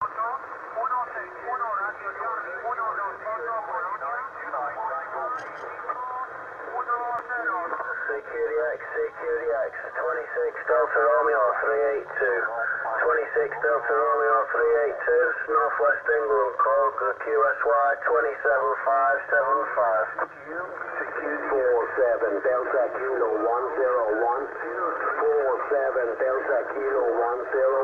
Security X, 26 Delta Romeo 382. 26 Delta Romeo 382, Northwest England, call QSY 27575. Security 47 Delta Kilo 101. 47 Delta Kilo 101. Show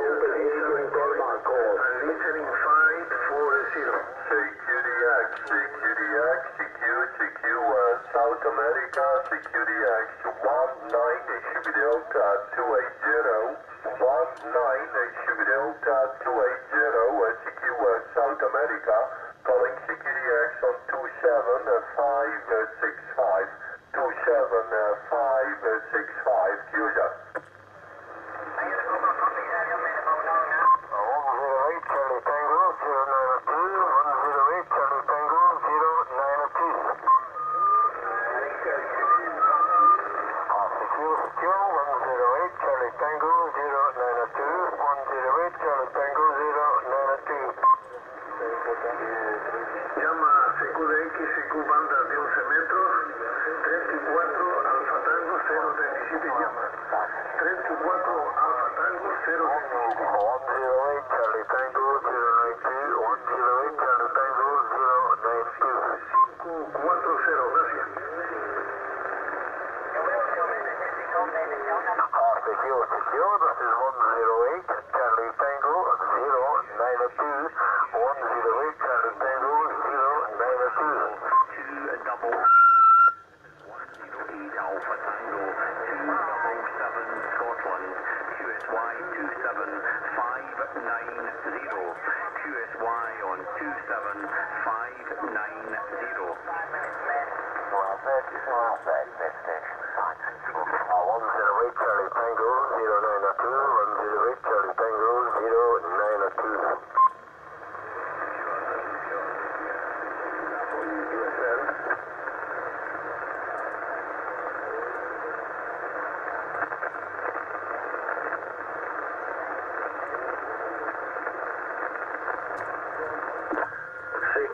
position Delmar call. Listening 540. Security X, Security X, CQ, South America, Security X 19 Delta 280, 19 Delta 280, CQ South America, calling Security X on 27565, 27565, QSY.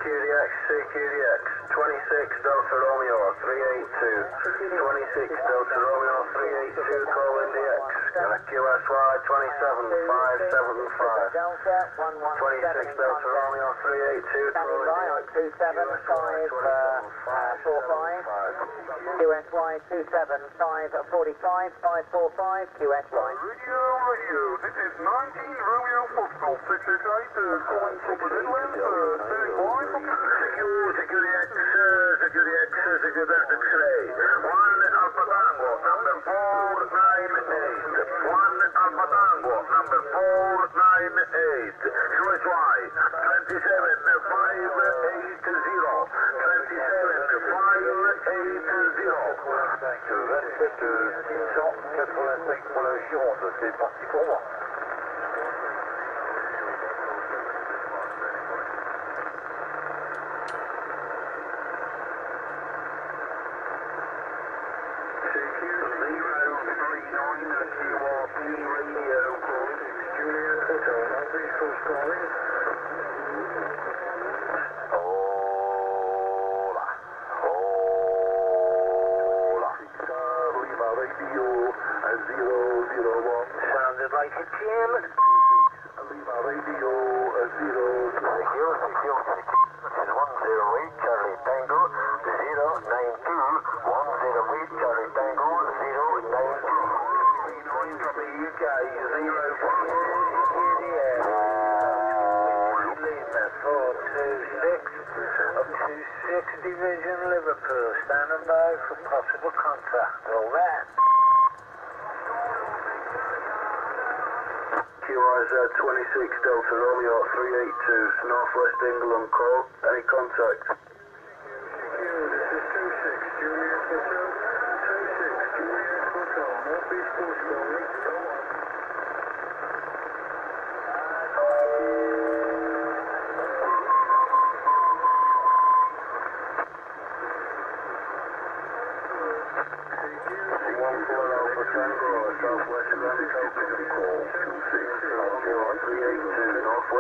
QDX, 26 Delta Romeo 382, 26 Delta Romeo 382, calling DX, QSY 27575, 26 Delta Romeo 382, calling DX, QSY 27545, 545, QSY. Radio, this is 19 Romeo Foxtrot 688, calling from the Midlands, standing by for... Security X today. 1 Alpha Tango, number 498. 1 Alpha Tango, number 498. QSY 27580. 27580. Je 27 685 pour la Gironde. C'est parti pour moi. Southwest Atlantic, open call 26 Delta Romeo 382. Il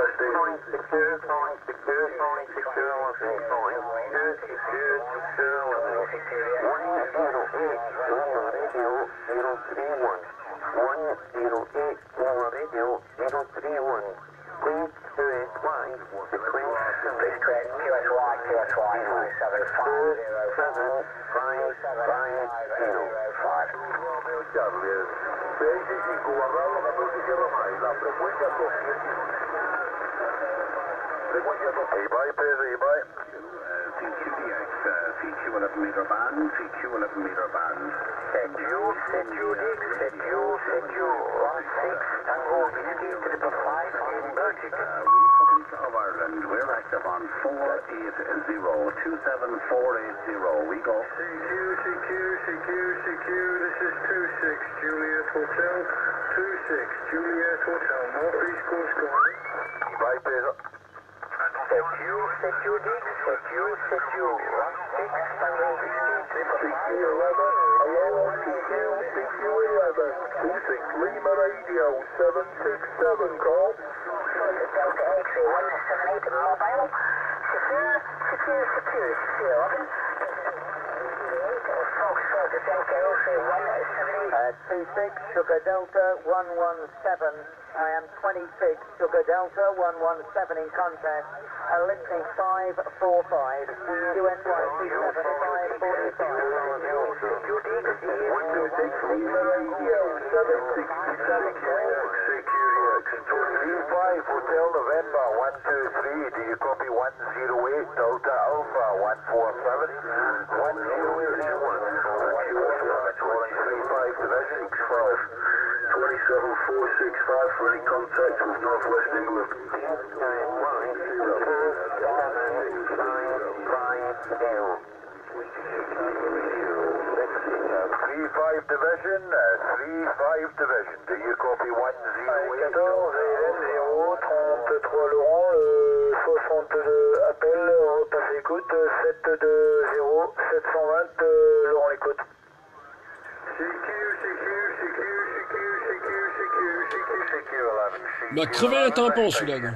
va crever un tampon celui-là.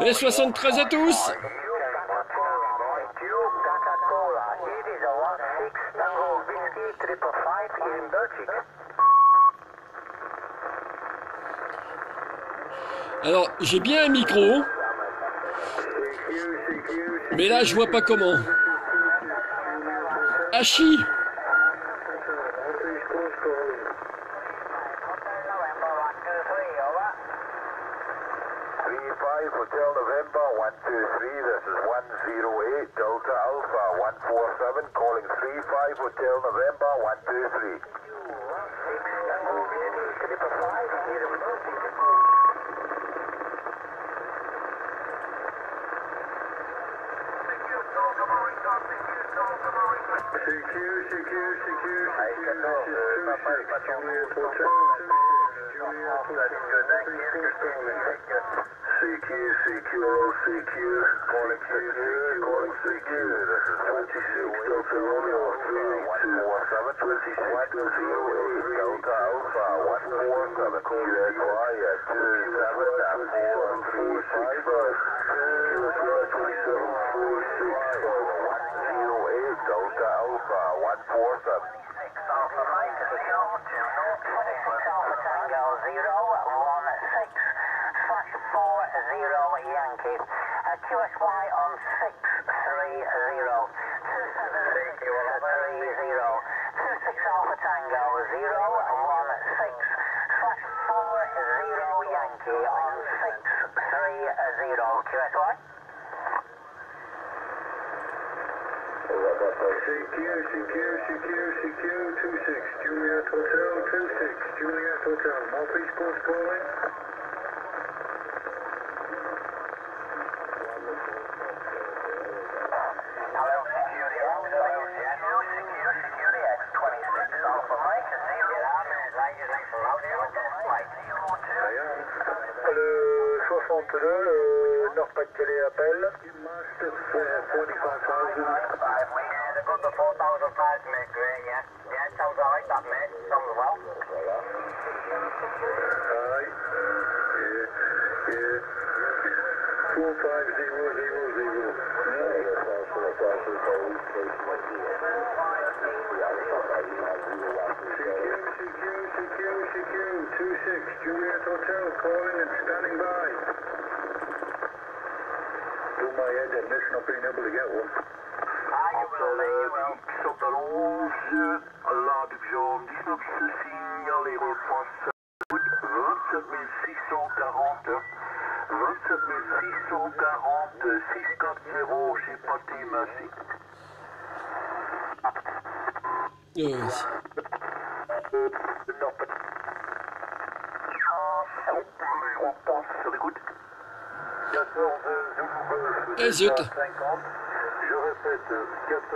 Et 73 à tous. Alors, j'ai bien un micro, mais là, je vois pas comment. Hachi. Et zut. Je répète, 14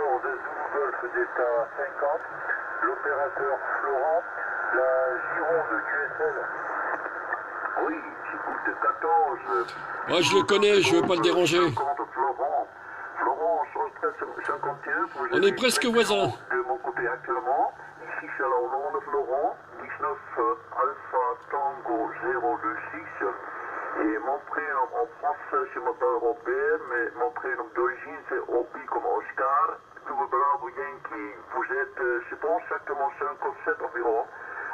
Golf d'État 50, l'opérateur Florent, la Gironde QSL. Oui, j'écoute 14. Moi je le connais, je veux pas le déranger. Florent, 51. On est presque voisins. De mon côté actuellement, ici c'est la Hollande, Florent, 19 Alpha Tango 026. Et mon prénom en français, je m'appelle Robert, mais mon prénom d'origine c'est Obi comme Oscar, double bravo Yankee. Vous êtes, je pense, exactement 57 environ,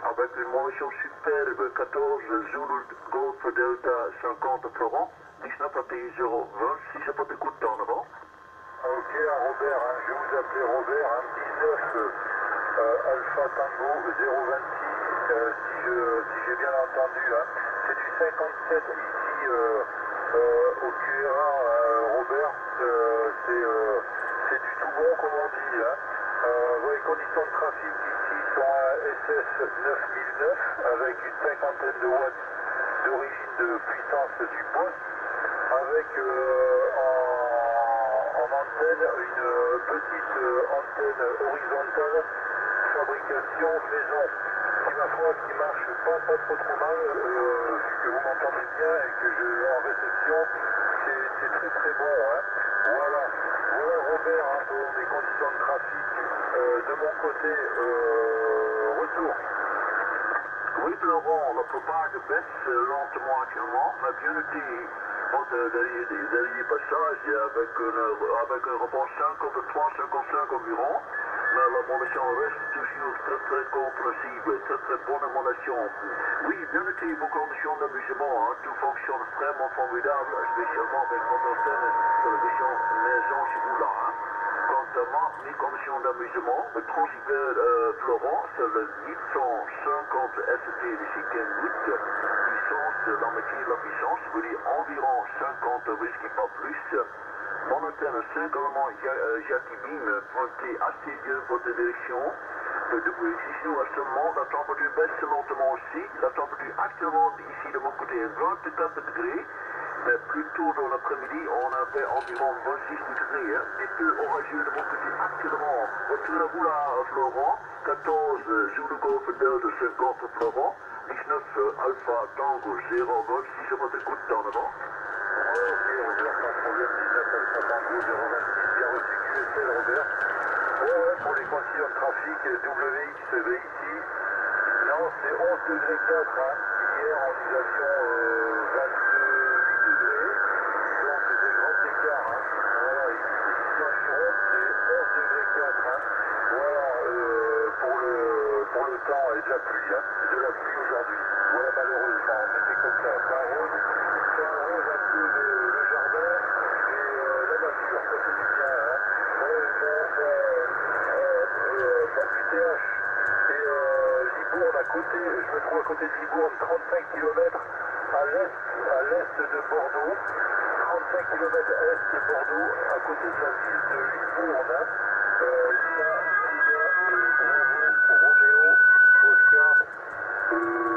avec une mention superbe 14 Zulu Golf Delta 50 Florent, 19 ATI 020, si j'ai pas de coup de temps avant. Ok, Robert, hein, je vous appelle Robert, hein, 19 Alpha Tango 026, si j'ai bien entendu, hein. C'est du 57 ici au QRA, Robert, c'est du tout bon comme on dit là. Les conditions de trafic ici sont à SS 9009 avec une cinquantaine de watts d'origine de puissance du poste, avec en antenne une petite antenne horizontale, fabrication maison. Ma foi, qui marche pas trop mal, vu que vous m'entendez bien et que je en réception, c'est très bon. Hein. Voilà Robert, hein, pour les conditions de trafic. De mon côté, retour. Oui, Florent, la propagande baisse lentement actuellement, mais bien noté dernier passage avec un rebond 53-55 environ. La modulation reste toujours très compréhensible et très bonne modulation. Oui, bien noté vos conditions d'amusement, hein, tout fonctionne vraiment formidable, spécialement avec votre antenne télévision maison si vous là. Hein. Quant à moi, mes conditions d'amusement, le transibère Florent, c'est le 850 ST du 58, puissance, la moitié de la puissance, vous dites environ 50 whisky pas plus. Mon antenne 5 éléments Jacobine pointé assez bien votre direction. Le double ici à ce moment, la température baisse lentement aussi. La température actuellement ici de mon côté est 24 degrés. Mais plus tôt dans l'après-midi, on avait environ 26 degrés. Un petit peu orageux de mon côté actuellement. Retour à vous là, Florent. 14 Zulu Golf Delta 50 Florent. 19 Alpha Tango 026 votre coup de temps avant. Pour les conditions de trafic WXV ici, non, c'est 11 degrés 4, hein. Hier en isolation 28 degrés, donc c'est des grands écarts, hein. Voilà, ici dans Gironde c'est 11 degrés 4, hein. Voilà, pour le temps et de la pluie, hein. De la pluie aujourd'hui, voilà malheureusement, mais c'est comme ça, ça rose un peu le jardin et la nature, ça c'est du bien, hein. UTH et Libourne à côté, je me trouve à côté de Libourne, 35 km à l'est de Bordeaux, 35 km à l'est de Bordeaux, à côté de la ville de Libourne, Roméo, Oscar, uniforme,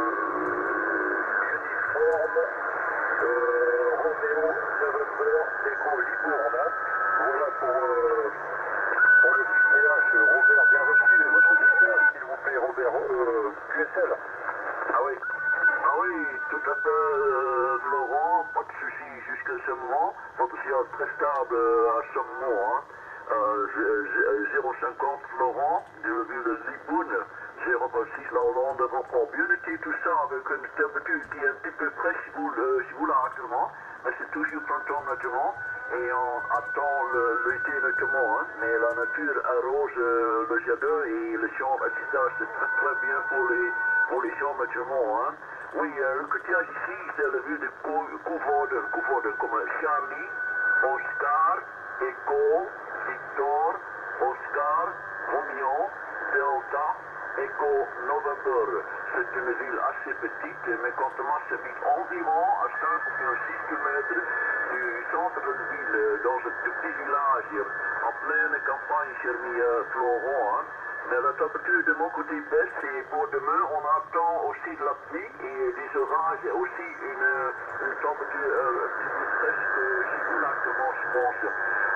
Roméo, November, Echo, Libourne, voilà pour le QTH, Robert, bien reçu, votre QTH, s'il vous plaît, Robert, QSL. Ah oui, tout à fait, Laurent, pas de souci jusqu'à ce moment, votre QTH très stable à ce moment, hein. 050 Laurent, de la ville de Libourne, 06 la Hollande reprend bien été tout ça avec une température qui est un petit peu fraîche si vous là actuellement. Mais c'est toujours printemps naturellement et on attend l'été naturellement. Hein. Mais la nature arrose le jardin et les chambres, etc. C'est très très bien pour les chambres naturellement. Hein. Oui, le cotillage ici, c'est la vue de Couvordre comme Charlie, Oscar, Echo, Victor, Oscar, Romeo, Delta, Echo, November. C'est une ville assez petite, mais quand on s'habite environ à 5 ou 6 km du centre de la ville, dans un tout petit village, en pleine campagne, cher ami Florent. Hein. Mais la température de mon côté baisse et pour demain, on attend aussi de la pluie et des orages, et aussi une température presque exactement, je pense.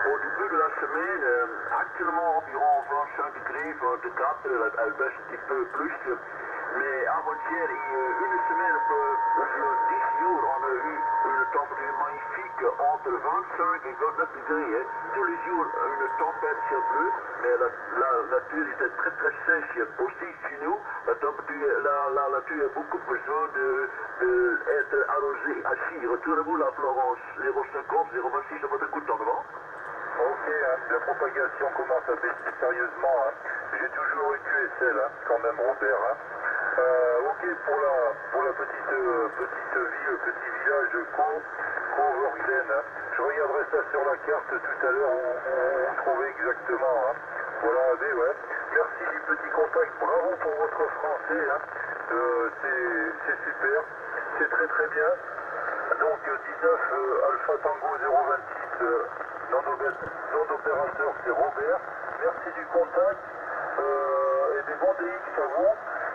Au début de la semaine, actuellement environ 25 degrés, 24, elle baisse un petit peu plus. Mais avant-hier, il y a une semaine, sur 10 jours, on a eu une température magnifique entre 25 et 29 degrés. Hein. Tous les jours, une tempête sur bleu, mais la nature était très très sèche. Aussi, chez nous, la nature a beaucoup besoin d'être arrosée. Assis, retournez-vous la Florence, 050, 026, je vous écoute en devant. Ok, hein, la propagation commence à baisser sérieusement. Hein. J'ai toujours eu QSL, hein, quand même Robert. Hein. Ok, pour la petite ville, petit village de Coverglen, hein. Je regarderai ça sur la carte tout à l'heure où trouver exactement. Hein. Voilà, mais ouais. Merci du petit contact, bravo pour votre français. Hein. C'est super, c'est très très bien. Donc 19 Alpha Tango 026, nom d'opérateur c'est Robert. Merci du contact et des bons DX à vous.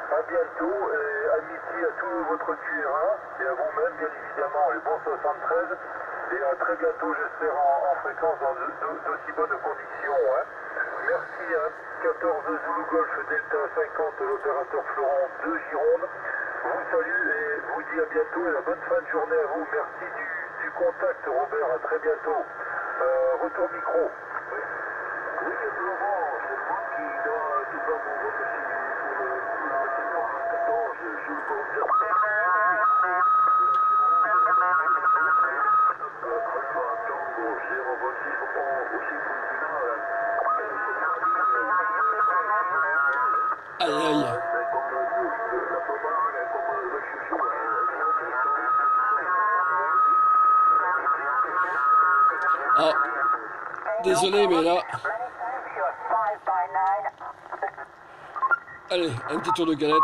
A bientôt et amitié à tout votre QRA et à vous-même bien évidemment les bons 73 et à très bientôt j'espère en fréquence dans d'aussi bonnes conditions. Hein. Merci à 14 Zulu Golf Delta 50 l'opérateur Florent de Gironde. Vous salue et vous dit à bientôt et la bonne fin de journée à vous. Merci du contact Robert, à très bientôt. Retour micro. Oui, Florent, c'est moi qui dois vous remercier. Aïe aïe. Ah, désolé mais là. Allez, un petit tour de galette. Aïe aïe.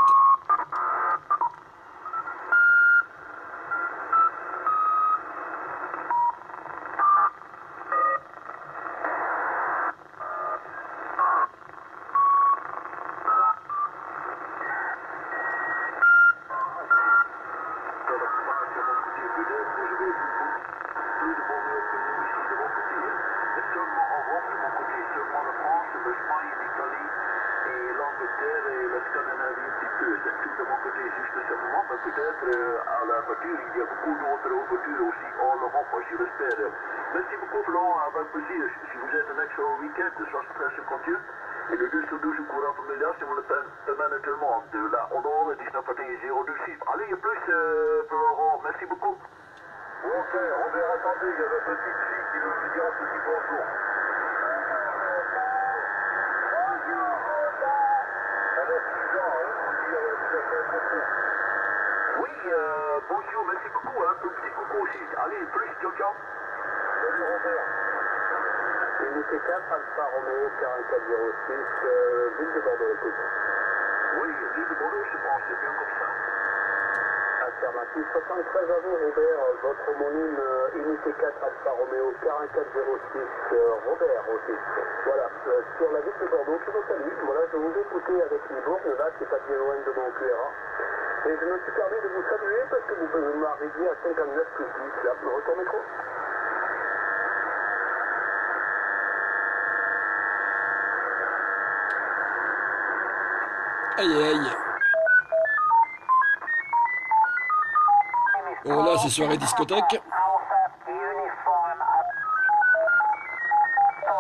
Oh là, c'est soirée discothèque.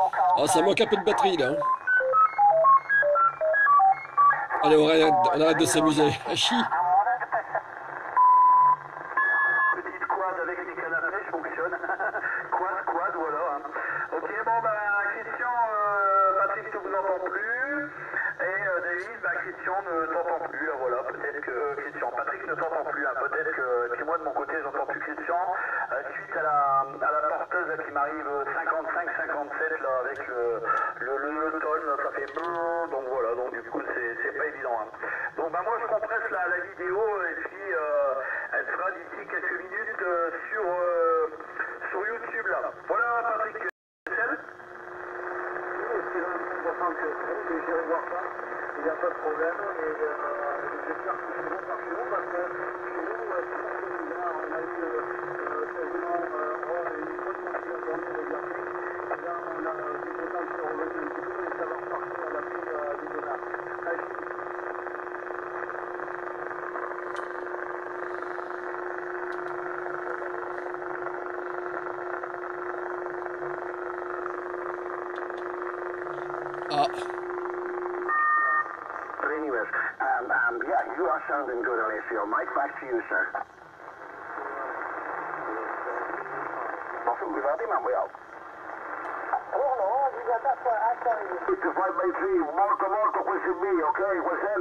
Ah, ça manque un peu de batterie là. Allez, on arrête de s'amuser. Ah, chi. Petite quad avec les canapés, je fonctionne. quad, voilà. Ok, bon, Christian, Patrick ne vous entend plus. Et David, Christian ne t'entend plus. Voilà, peut-être que Christian. Patrick ne t'entend plus. Hein, peut-être que, puis moi de mon côté, j'entends plus Christian. Suite à la porteuse là, qui m'arrive 55-57 là, avec le tol, ça fait bleu, donc voilà, donc du coup c'est pas évident. Hein. Donc moi je compresse la vidéo et puis elle sera d'ici quelques minutes sur YouTube là. Voilà Patrick. Il n'y a pas de problème, et j'espère que c'est bon par chez vous, parce que chez nous, on a eu quasiment une bonne partie de la journée de graphique, et là on a des détails qui sont revenus un petit peu, et ça va repartir à la pile des détails. Sounding good on ACL. Mike, back to you, sir. Morto, morto, quel CB, ok? Quel L?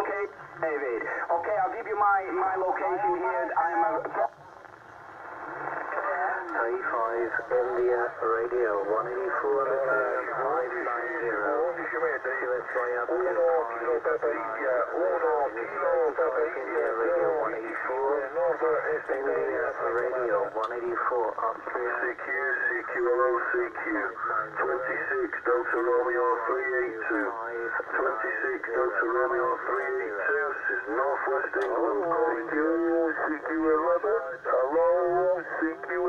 Okay, David. Okay, I'll give you my location here. I'm a... 35 India Radio 184 Austria CQ 26 Delta Romeo 382 26 Delta Romeo 382. This is Northwest England calling you CQ 11. Hello CQ 11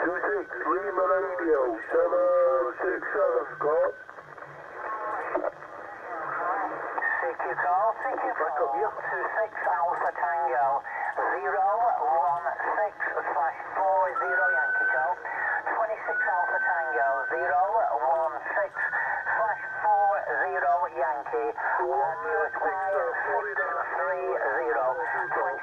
26 Lima Radio 767 Scott. CQ call CQ 4 26 Alpha Tango 016/40 Yankee call 26 Alpha Tango 016/40 Yankee. US way 630 27630 QSY.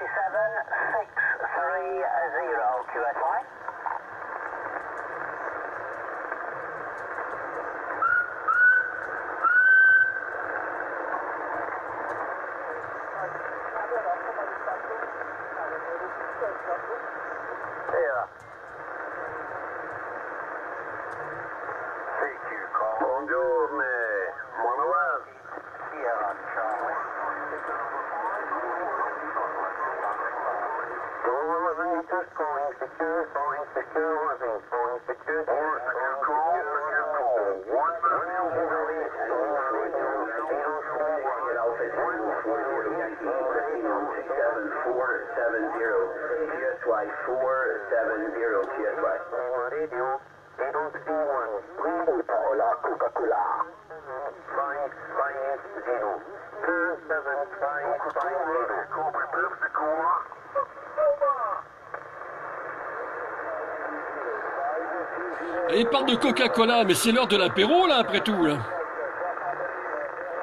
Et il parle de Coca-Cola, mais c'est l'heure de l'apéro là après tout là.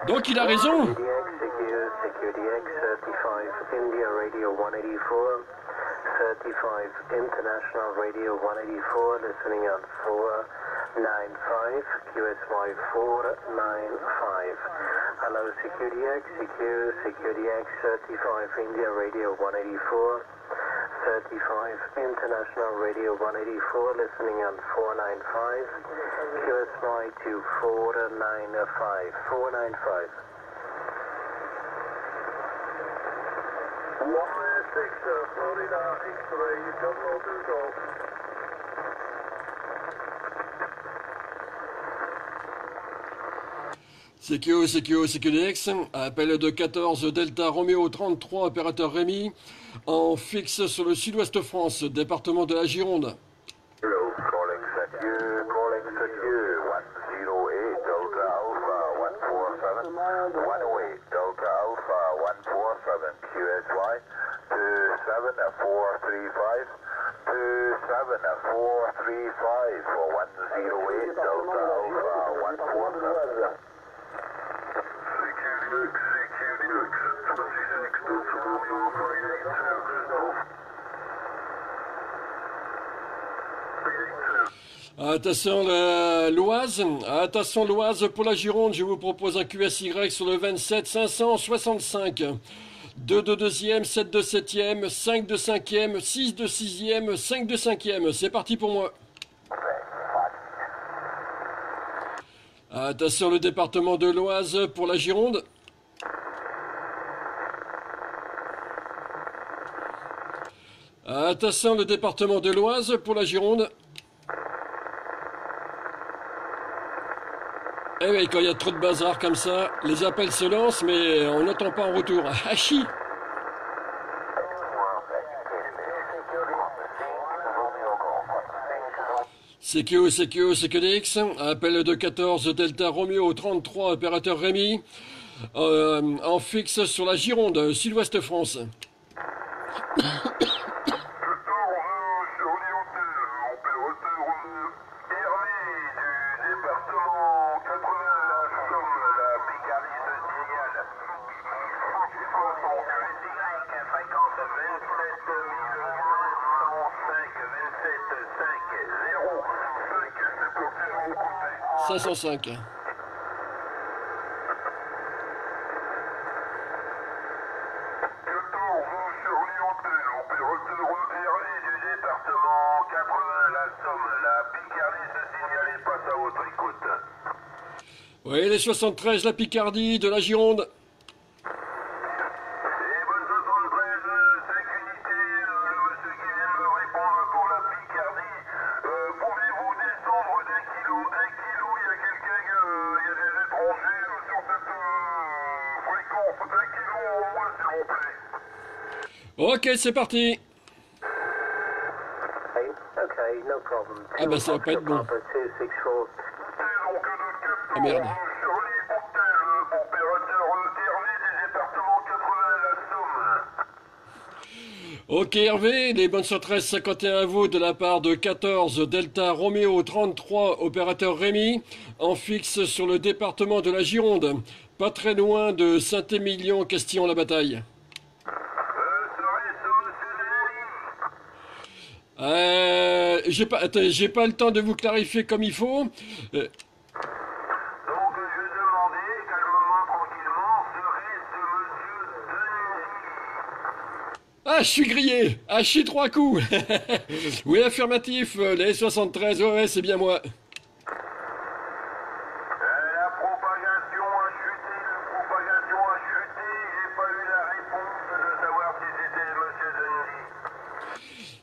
Donc il a raison. CQDX 35 India Radio 184 35 International Radio 184 listening at 495 QSY 495. Hello CQDX CQDX 35 India Radio 184 35 International Radio 184 listening on 495 QSY to 495 495. 196 Florida X-ray double Google. CQDX, appel de 14 Delta Romeo 33, opérateur Rémi, en fixe sur le sud-ouest France, département de la Gironde. Hello, calling CQ, calling QSY to 7435 to 7435 for 108 Delta Alpha 147. CQDX 26 Delta Romeo 382. Attention l'Oise pour la Gironde, je vous propose un QSY sur le 27 565, 2 de 2e, 7 de 7e, 5 de 5e, 6 de 6e, 5 de 5e, c'est parti pour moi. Attention le département de l'Oise pour la Gironde. Attention le département de l'Oise pour la Gironde. Eh oui, quand il y a trop de bazar comme ça, les appels se lancent, mais on n'entend pas en retour. Hachi. CQDX, appel de 14 Delta Romeo 33, opérateur Rémi, en fixe sur la Gironde, Sud-Ouest France. Oui, les 73, la Picardie de la Gironde. Ok, c'est parti. Ah bah ça va pas être bon. Ah merde. Ok Hervé, les bonnes 11351 à vous de la part de 14 Delta Romeo 33, opérateur Rémi, en fixe sur le département de la Gironde, pas très loin de Saint-Émilion, Castillon-la-Bataille. J'ai pas le temps de vous clarifier comme il faut. Donc je demandais calmement, tranquillement, serait-ce monsieur Denis ? Ah, je suis grillé. Ah, je suis trois coups. Oui, affirmatif. Les 73, ouais, c'est bien moi.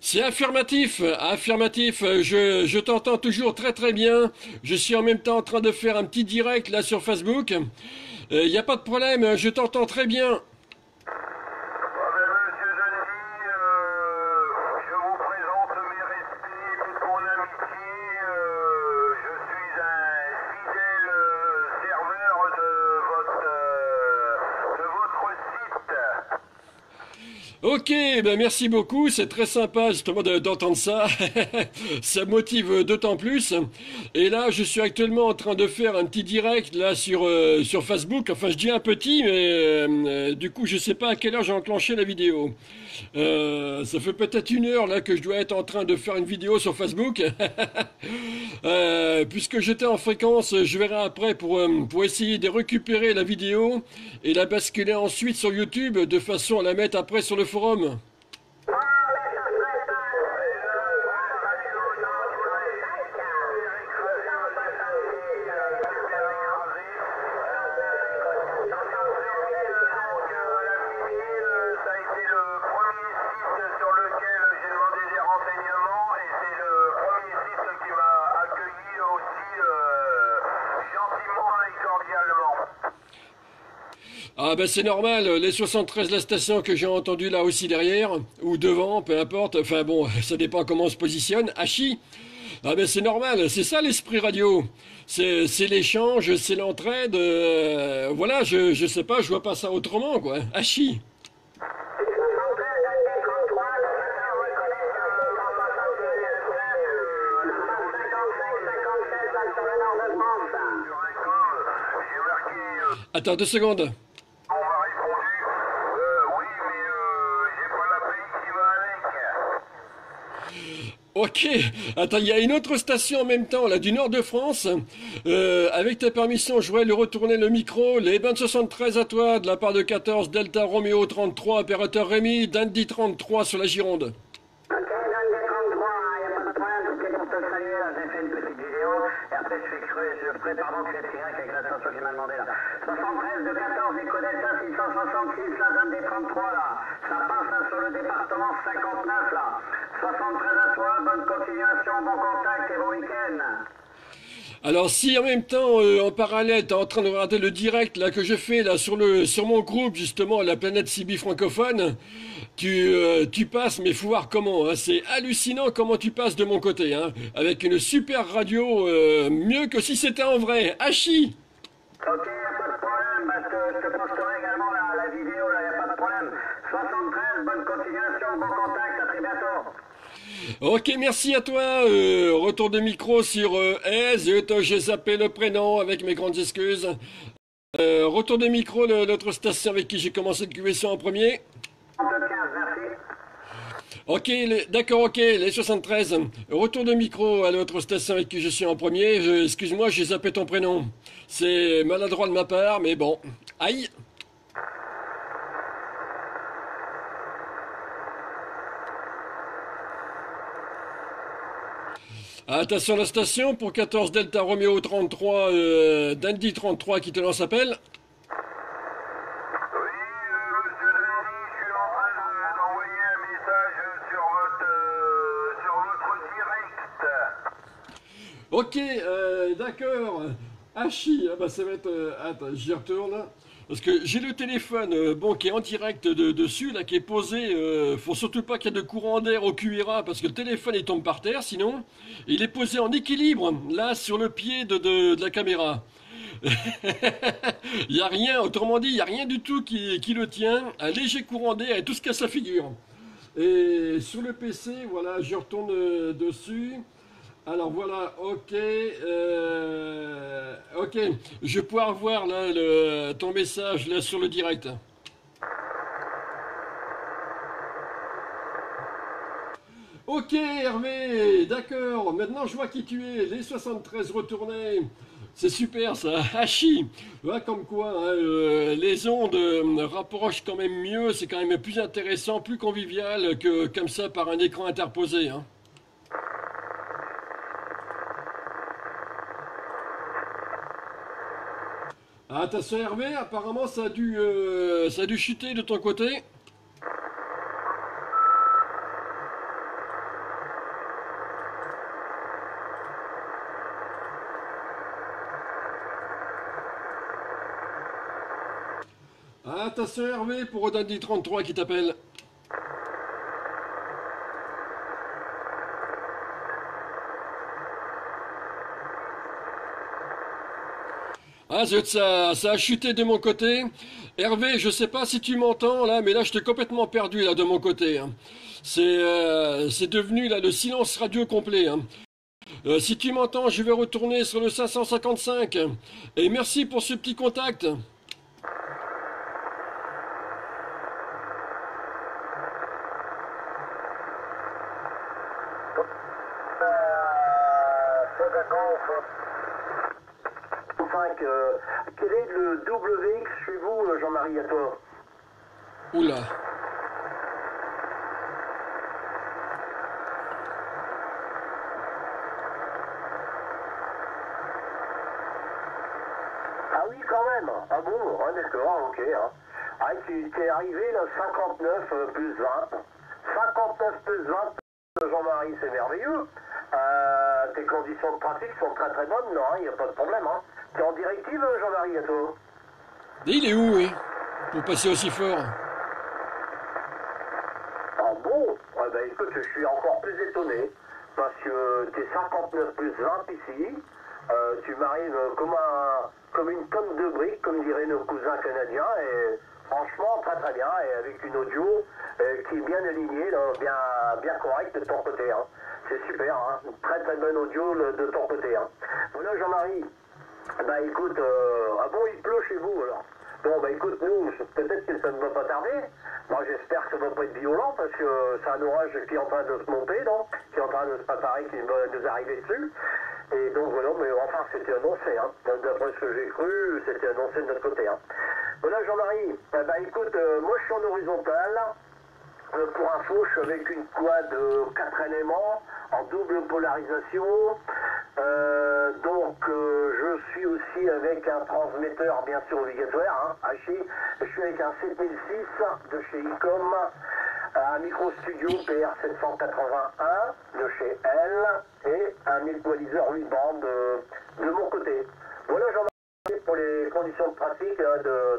C'est affirmatif, affirmatif, je t'entends toujours très très bien, je suis en même temps en train de faire un petit direct là sur Facebook, il n'y a pas de problème, je t'entends très bien. Ok, ben merci beaucoup, c'est très sympa justement d'entendre ça, ça motive d'autant plus, et là je suis actuellement en train de faire un petit direct là sur Facebook, enfin je dis un petit, mais du coup je sais pas à quelle heure j'ai enclenché la vidéo, ça fait peut-être une heure là que je dois être en train de faire une vidéo sur Facebook, puisque j'étais en fréquence, je verrai après pour essayer de récupérer la vidéo et la basculer ensuite sur YouTube de façon à la mettre après sur le forum. Ah ben c'est normal, les 73, la station que j'ai entendue là aussi derrière, ou devant, peu importe, enfin bon, ça dépend comment on se positionne, hachi. Ah ben c'est normal, c'est ça l'esprit radio, c'est l'échange, c'est l'entraide, voilà, je sais pas, je vois pas ça autrement quoi, hachi. Attends 2 secondes. On m'a répondu, oui, mais j'ai pas l'appli qui va avec. Ok, attends, il y a une autre station en même temps, là, du nord de France. Avec ta permission, je vais le retourner le micro. Les bains de 73 à toi, de la part de 14, Delta Romeo 33, opérateur Rémi, Dundee33 sur la Gironde. Ok, Dundee33, il n'y a pas de problème, c'était pour te saluer, là, j'ai fait une petite vidéo, et après je prépare donc les tirages avec la station qui m'a demandé, là. 73 de 14, écho Delta 666, la Dundee33, là. Ça passe, là, sur le département 59, là. 73 à toi, bonne continuation, bon contact et bon week-end. Alors si en même temps, en parallèle, tu es en train de regarder le direct là que je fais là sur mon groupe justement, la planète Sibi francophone, tu passes, mais faut voir comment, hein, c'est hallucinant comment tu passes de mon côté, hein, avec une super radio, mieux que si c'était en vrai, hachi. Ok, pas de problème, bah, je te posterai également la vidéo, là, y a pas de problème. 73, bonne continuation, bon contact, à très bientôt. Ok, merci à toi. Retour de micro sur zut, j'ai zappé le prénom avec mes grandes excuses. Retour de micro, l'autre station avec qui j'ai commencé le QSY en premier. 75, merci. Ok, d'accord, ok, les 73. Retour de micro à l'autre station avec qui je suis en premier. Excuse-moi, j'ai zappé ton prénom. C'est maladroit de ma part, mais bon. Aïe! Attention à la station, pour 14 Delta Romeo 33, Dundee33 qui te lance appel. Oui, monsieur Dandy, je suis en train d'envoyer un message sur votre direct. Ok, d'accord. Hachi, ah bah ça va être... attends, j'y retourne. Parce que j'ai le téléphone bon, qui est en direct dessus, là, qui est posé. Faut surtout pas qu'il y ait de courant d'air au QRA, parce que le téléphone il tombe par terre, sinon. Il est posé en équilibre, là, sur le pied de la caméra. Il n'y a rien, autrement dit, il n'y a rien du tout qui le tient. Un léger courant d'air et tout se casse la figure. Et sur le PC, voilà, je retourne dessus. Alors voilà, ok, ok, je vais pouvoir voir là, ton message là sur le direct. Ok Hervé, d'accord, maintenant je vois qui tu es, les 73 retournés, c'est super ça, hachi, voilà, comme quoi hein, les ondes rapprochent quand même mieux, c'est quand même plus intéressant, plus convivial que comme ça par un écran interposé, hein. Ah, ta soeur Hervé, apparemment ça a dû chuter de ton côté. Ah, ta soeur Hervé pour Dandy33 qui t'appelle. Ah, ça a chuté de mon côté. Hervé, je sais pas si tu m'entends là, mais là je t'ai complètement perdu là de mon côté. Hein. C'est devenu là le silence radio complet. Hein. Si tu m'entends, je vais retourner sur le 555. Et merci pour ce petit contact. Quel est le WX chez vous, Jean-Marie, à toi? Oula. Ah oui, quand même. Ah bon, hein, d'accord, ok. Hein. Ah, tu es arrivé, là, 59 plus 20. 59 plus 20, Jean-Marie, c'est merveilleux. Tes conditions de pratique sont très très bonnes, non, il n'y a pas de problème, hein. T'es en directive, Jean-Marie, à toi? Il est où, oui, pour passer aussi fort? Ah bon? Eh ben, écoute, je suis encore plus étonné, parce que t'es 59 plus 20 ici, tu m'arrives comme une tonne de briques, comme diraient nos cousins canadiens, et franchement, très très bien, et avec une audio qui est bien alignée, là, bien correcte de ton côté, hein. C'est super, hein. Très très bonne audio de ton côté, hein. Voilà, Jean-Marie. Bah écoute, ah bon, il pleut chez vous alors? Bon bah écoute, nous, peut-être que ça ne va pas tarder. Moi j'espère que ça ne va pas être violent parce que c'est un orage qui est en train de se monter, non? Qui est en train de se préparer, qui va nous arriver dessus. Et donc voilà, mais enfin c'était annoncé, hein. D'après ce que j'ai cru, c'était annoncé de notre côté, hein. Voilà Jean-Marie, bah écoute, moi je suis en horizontale. Pour info, je suis avec une quad de 4 éléments en double polarisation. Je suis aussi avec un transmetteur, bien sûr, obligatoire, hein, HI. Je suis avec un 7006 de chez Icom, un micro studio PR781 de chez elle et un équaliseur 8 bandes de mon côté. Voilà, Jean-Marc, pour les conditions de pratique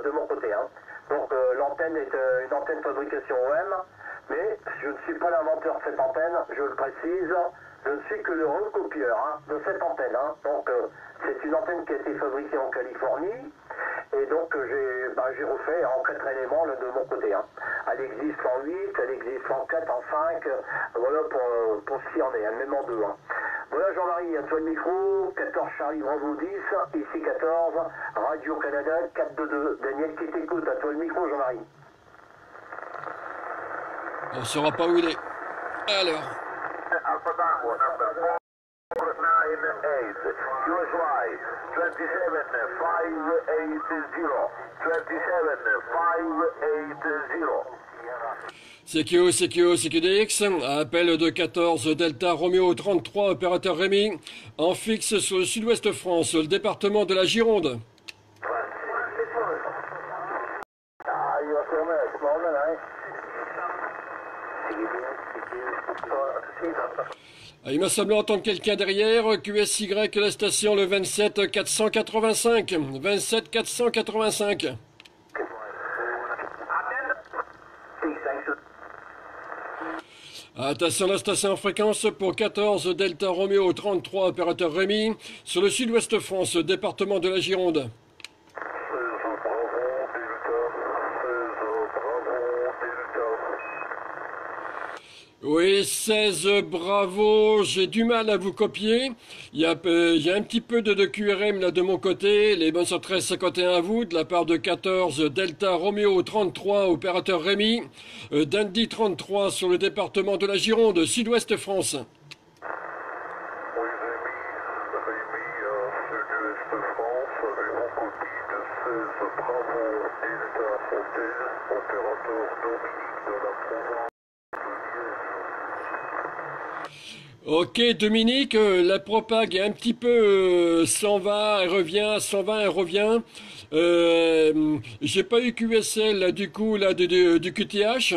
de mon côté, hein. Donc, l'antenne est une antenne fabrication OM, mais je ne suis pas l'inventeur de cette antenne, je le précise. Je ne suis que le recopieur, hein, de cette antenne, hein. Donc c'est une antenne qui a été fabriquée en Californie et donc j'ai refait en 4 éléments là, de mon côté, hein. Elle existe en 8, elle existe en 4, en 5, voilà pour ce qu'il en est, hein, même en 2. Hein. Voilà Jean-Marie, à toi le micro, 14 Charlie Bravo 10, ici 14, Radio Canada 422, Daniel qui t'écoute, à toi le micro Jean-Marie. On ne saura pas où il est. Alors. Alpha-Tango, number 498, QSY, 27580, 27580. CQDX, appel de 14 Delta Romeo 33, opérateur Rémi, en fixe sur le sud-ouest de France, le département de la Gironde. Il m'a semblé entendre quelqu'un derrière, QSY, la station, le 27485, 27485. Attention à la station en fréquence pour 14 Delta Romeo 33, opérateur Rémi, sur le sud-ouest France, département de la Gironde. Oui, 16, bravo, j'ai du mal à vous copier. Il y a un petit peu de QRM là de mon côté, les bonnes sur 1351 à vous, de la part de 14, Delta Romeo 33, opérateur Rémi, Dundee33 sur le département de la Gironde, sud-ouest France. Ok Dominique, la propague est un petit peu s'en va, elle revient, s'en va, elle revient. J'ai pas eu QSL là, du coup là du QTH.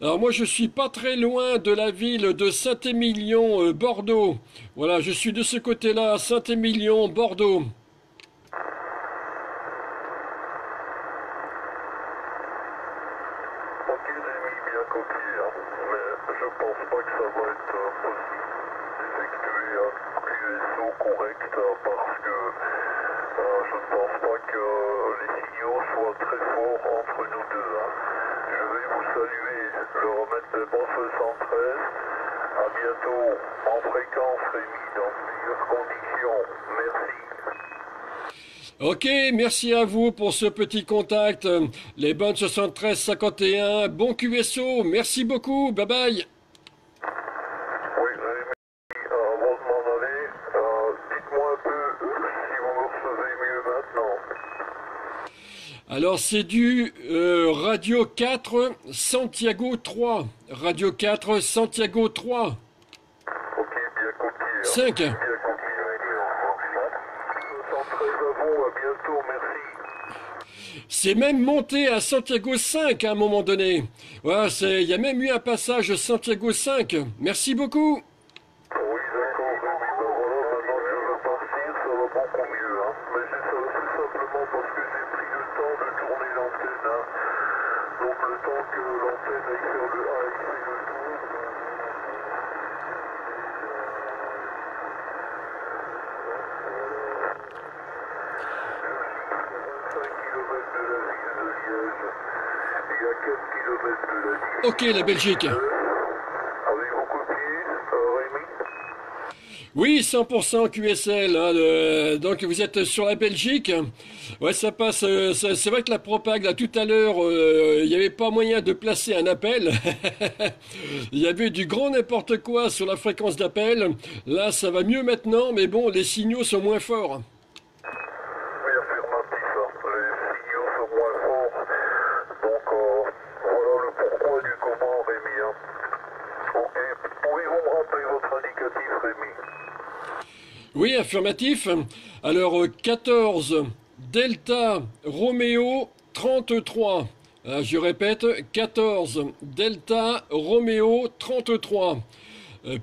Alors moi je suis pas très loin de la ville de Saint-Émilion, Bordeaux. Voilà, je suis de ce côté-là, Saint-Émilion, Bordeaux. Ok, merci à vous pour ce petit contact. Les bonnes 7351, bon QSO, merci beaucoup, bye bye. Alors c'est du Radio 4 Santiago 3. Radio 4 Santiago 3. Ok, bien continué. 5. Bien continué. 113 avant, à bientôt, merci. C'est même monté à Santiago 5 à un moment donné. Voilà, il y a même eu un passage Santiago 5. Merci beaucoup. Ok, la Belgique. Oui, 100% QSL, hein, donc vous êtes sur la Belgique, ouais ça passe, c'est vrai que la propagande, là, tout à l'heure, il n'y avait pas moyen de placer un appel, il y avait du grand n'importe quoi sur la fréquence d'appel, là ça va mieux maintenant, mais bon, les signaux sont moins forts. Oui, affirmatif. Alors, 14 Delta Roméo 33. Je répète, 14 Delta Roméo 33.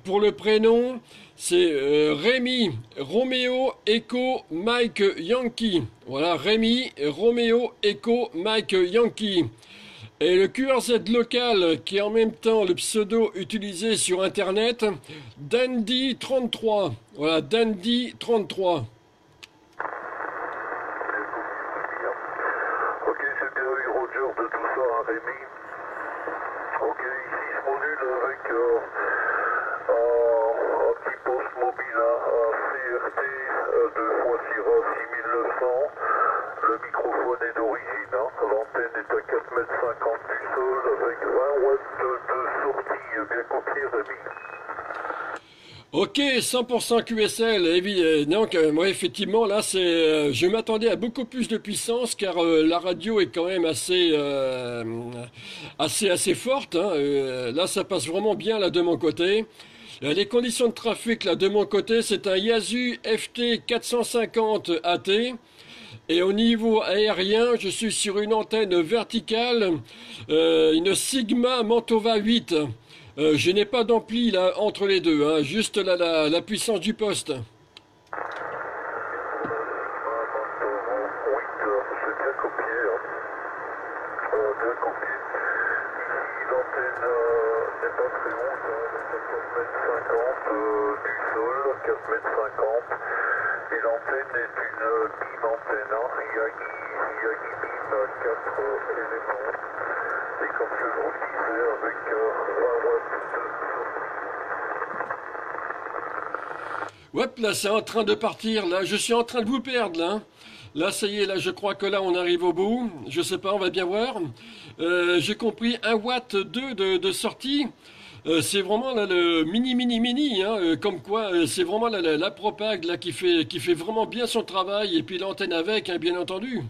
Pour le prénom, c'est Rémi Roméo Echo Mike Yankee. Voilà, Rémi Roméo Echo Mike Yankee. Et le QRZ local, qui est en même temps le pseudo utilisé sur Internet, Dundee33. Voilà, Dandy33. Ok, c'est bien eu Roger de tout ça, hein, Rémi. Ok, ici je module avec un petit poste mobile, hein, un CRT 2x6900. Le microphone est d'origine, hein. L'antenne est à 4,50 m du sol avec 20 watts de sortie, bien compris, Rémi. Ok, 100% QSL, donc moi effectivement là c'est, je m'attendais à beaucoup plus de puissance car la radio est quand même assez assez forte, hein, là ça passe vraiment bien là de mon côté. Les conditions de trafic là de mon côté c'est un Yaesu ft 450 at et au niveau aérien je suis sur une antenne verticale, une Sigma Mantova 8. Je n'ai pas d'ampli là entre les deux, hein, juste la puissance du poste. Hop, là c'est en train de partir, là je suis en train de vous perdre là, là ça y est, là je crois que là on arrive au bout, je sais pas, on va bien voir, j'ai compris 1 watt 2 de sortie, c'est vraiment là, le mini, hein, comme quoi c'est vraiment la propague là qui fait vraiment bien son travail et puis l'antenne avec, hein, bien entendu.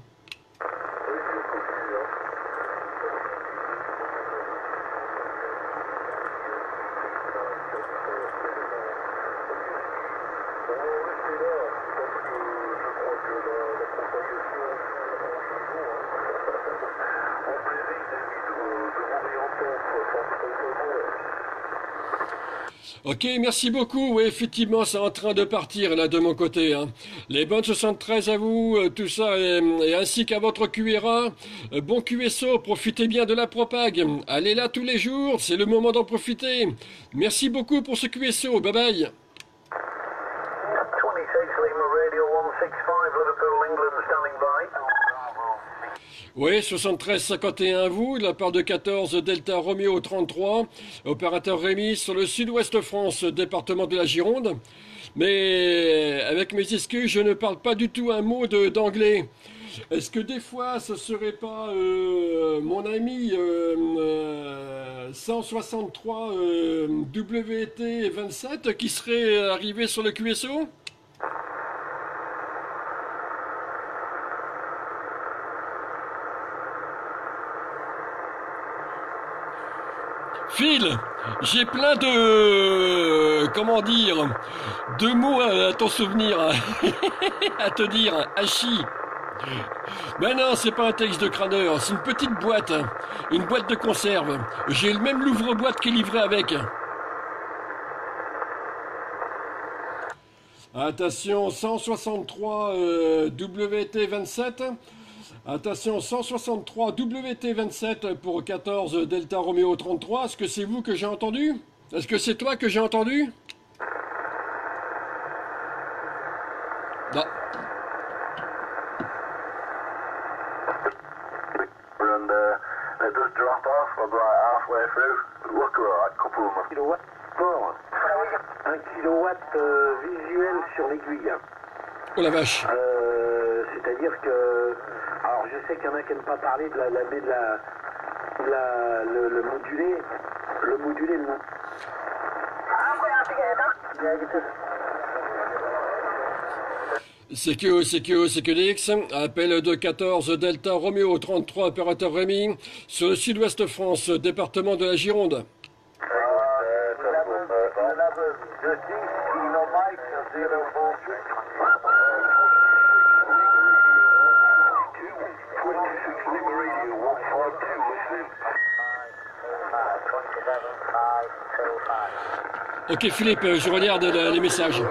Ok, merci beaucoup. Oui, effectivement, c'est en train de partir, là, de mon côté. Hein. Les bonnes 73 à vous, tout ça, et ainsi qu'à votre QRA. Bon QSO, profitez bien de la propague. Allez là tous les jours, c'est le moment d'en profiter. Merci beaucoup pour ce QSO. Bye bye. Oui, 7351 à vous, de la part de 14 Delta Roméo 33, opérateur Rémi sur le sud-ouest de France, département de la Gironde. Mais avec mes excuses, je ne parle pas du tout un mot d'anglais. Est-ce que des fois, ce serait pas mon ami 163 WT27 qui serait arrivé sur le QSO ? Phil, j'ai plein de, comment dire, de mots à ton souvenir, à te dire, hachi. Ben non, c'est pas un texte de crâneur, c'est une petite boîte, une boîte de conserve. J'ai le même l'ouvre-boîte qui est livré avec. Attention, 163 WT27. Attention, 163 WT27 pour 14 Delta Roméo 33. Est-ce que c'est vous que j'ai entendu? Est-ce que c'est toi que j'ai entendu? Non. port, 1 kW visuel sur l'aiguille. Oh la vache. C'est-à-dire que... Alors je sais qu'il y en a qui n'aiment pas parler de la baie de le modulé. Le modulé, non. CQDX, appel de 14 Delta Romeo 33, opérateur Rémi, sur le sud-ouest de France, département de la Gironde. Ok Philippe, je regarde les messages.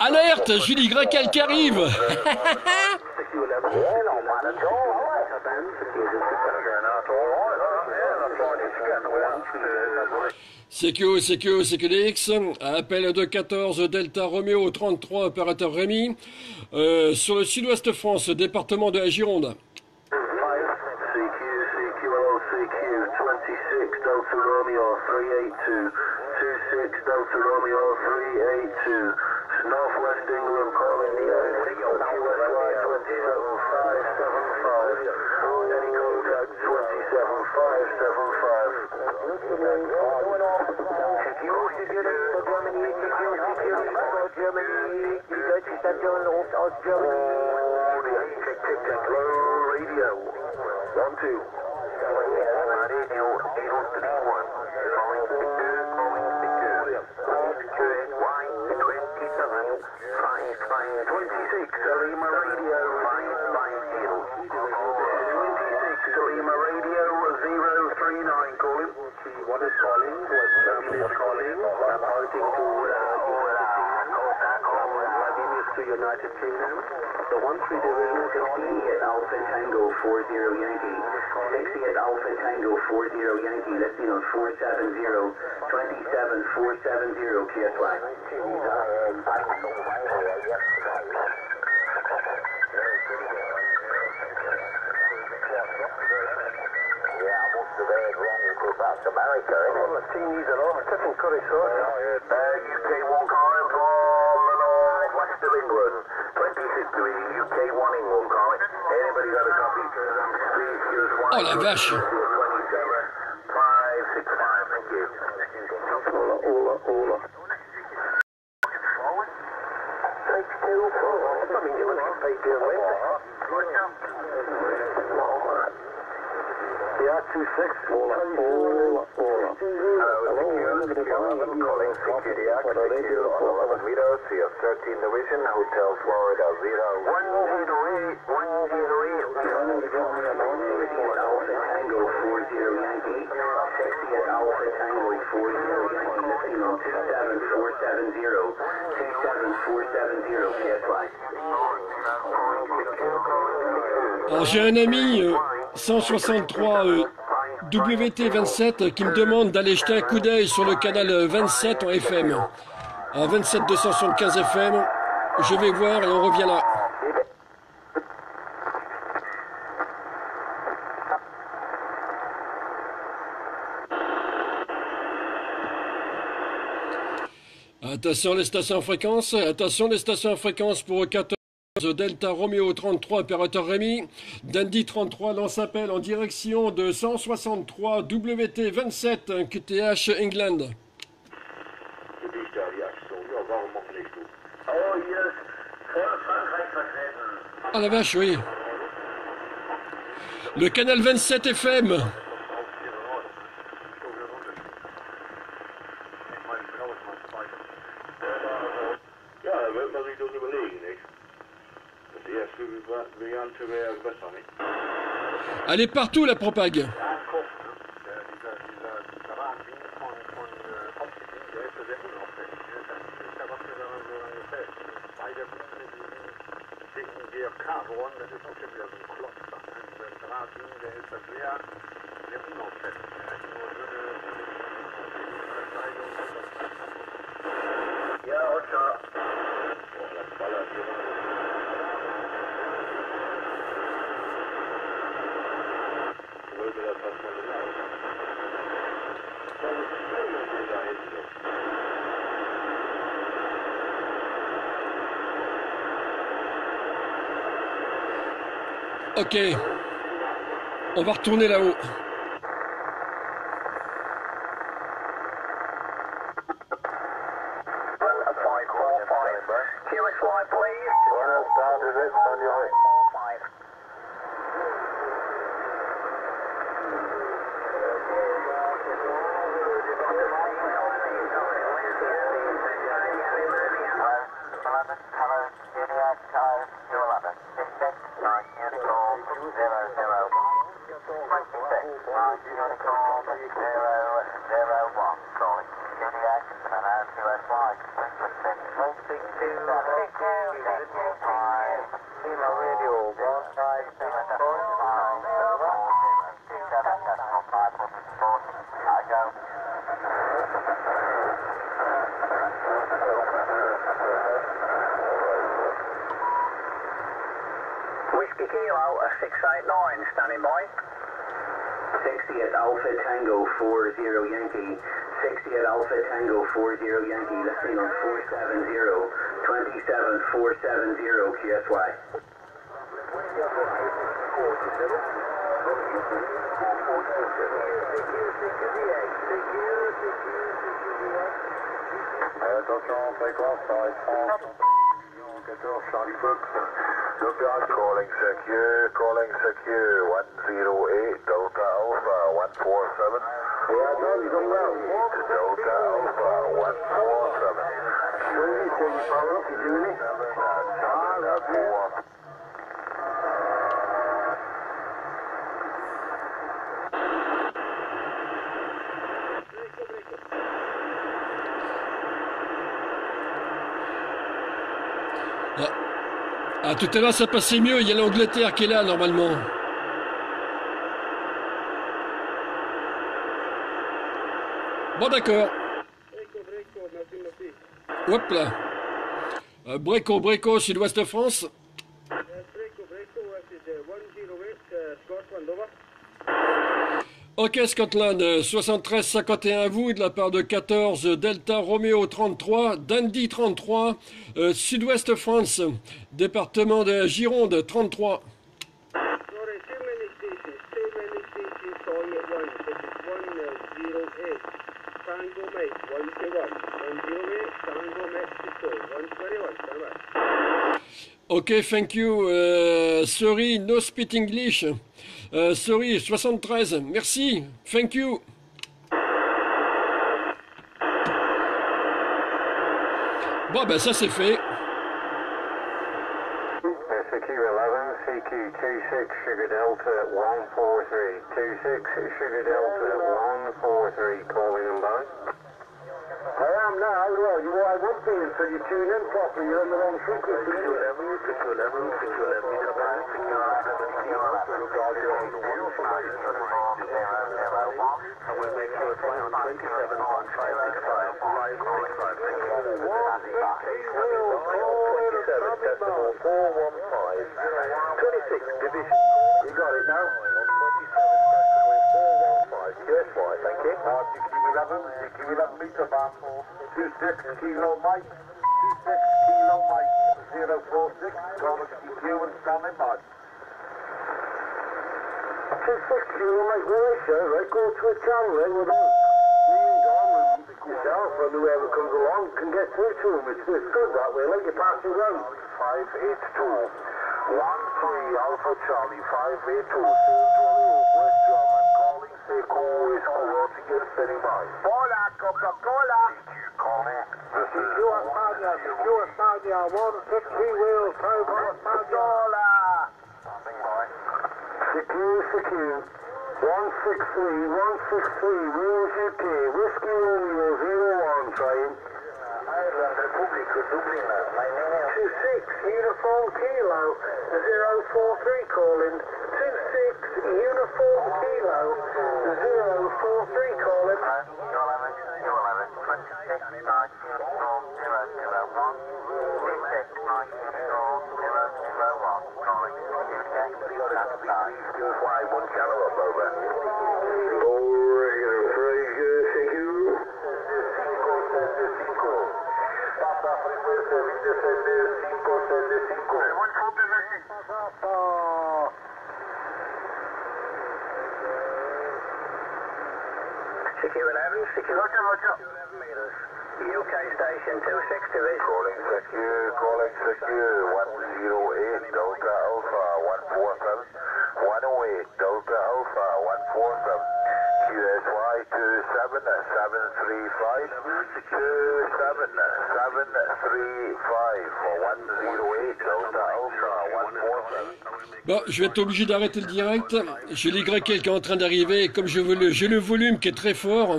Alerte, Julie Grecal qui arrive. CQDX, appel de 14 Delta Romeo 33, opérateur Rémi, sur le sud-ouest de France, département de la Gironde. Oh la vache! Alpha Tango 840, missing on 27470, 27470, KSY. Alors j'ai un ami 163 WT27 qui me demande d'aller jeter un coup d'œil sur le canal 27 en FM. En 27275 FM, je vais voir et on revient là. Attention les stations en fréquence, pour 14 Delta Romeo 33, opérateur Rémi, Dundee33 lance appel en direction de 163 WT27 QTH England. Ah la vache, oui. Le canal 27 FM. Elle est partout la propague. Ok, on va retourner là-haut. Ah, tout à l'heure ça passait mieux, il y a l'Angleterre qui est là normalement. Bon d'accord. Hop là. Breco, sud-ouest de France. Ok Scotland, 73-51 à vous, de la part de 14 Delta Romeo 33, Dundee 33, Sud-Ouest France, département de Gironde 33. Ok, thank you. Sorry, no speak English. Sorry, 73. Merci. Thank you. Bon, ben ça c'est fait. CQ11, CQ26, Sugar Delta 143, 26, Sugar Delta 143. Military calling them by. I am now, well, you I won't be until you tune in properly, you're on the wrong frequency. 611, and we'll make sure it's right on 271565. You got it now? QSY, thank you. QQ11 meter bar. 26 kilo Mike. 26 kilo Mike. 046. Thomas QQ and standing by. 26 kilo Mike, where is she? Right, go to a channel there with us. Yourself and whoever comes along can get through to them. It's good that way, like you're passing round. 582. 13 Alpha Charlie 582 West German calling Seco is over to get steady by. Hola Coca-Cola. CQ España, CQ España 150 wheels over España. CQ CQ 163 wheels UK Whiskey Romeo 01 train. Ireland Republic of Dublin. My name is 26 Uniform Kilo 043 calling 26 Uniform Kilo 043 calling. 11 26 001. Reject my 001 calling. Fly one channel up over. CQ11, CQ11 meters. UK station 268. Calling CQ 108 Delta Alpha 147. 108 Delta Alpha 147. QSY 27735. 27735 for 108 Delta Alpha 147. Bon, je vais être obligé d'arrêter le direct. J'ai l'YL qui est en train d'arriver. Comme j'ai le volume qui est très fort,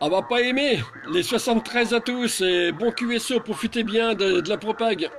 on va pas aimer. Les 73 à tous et bon QSO, profitez bien de la propague.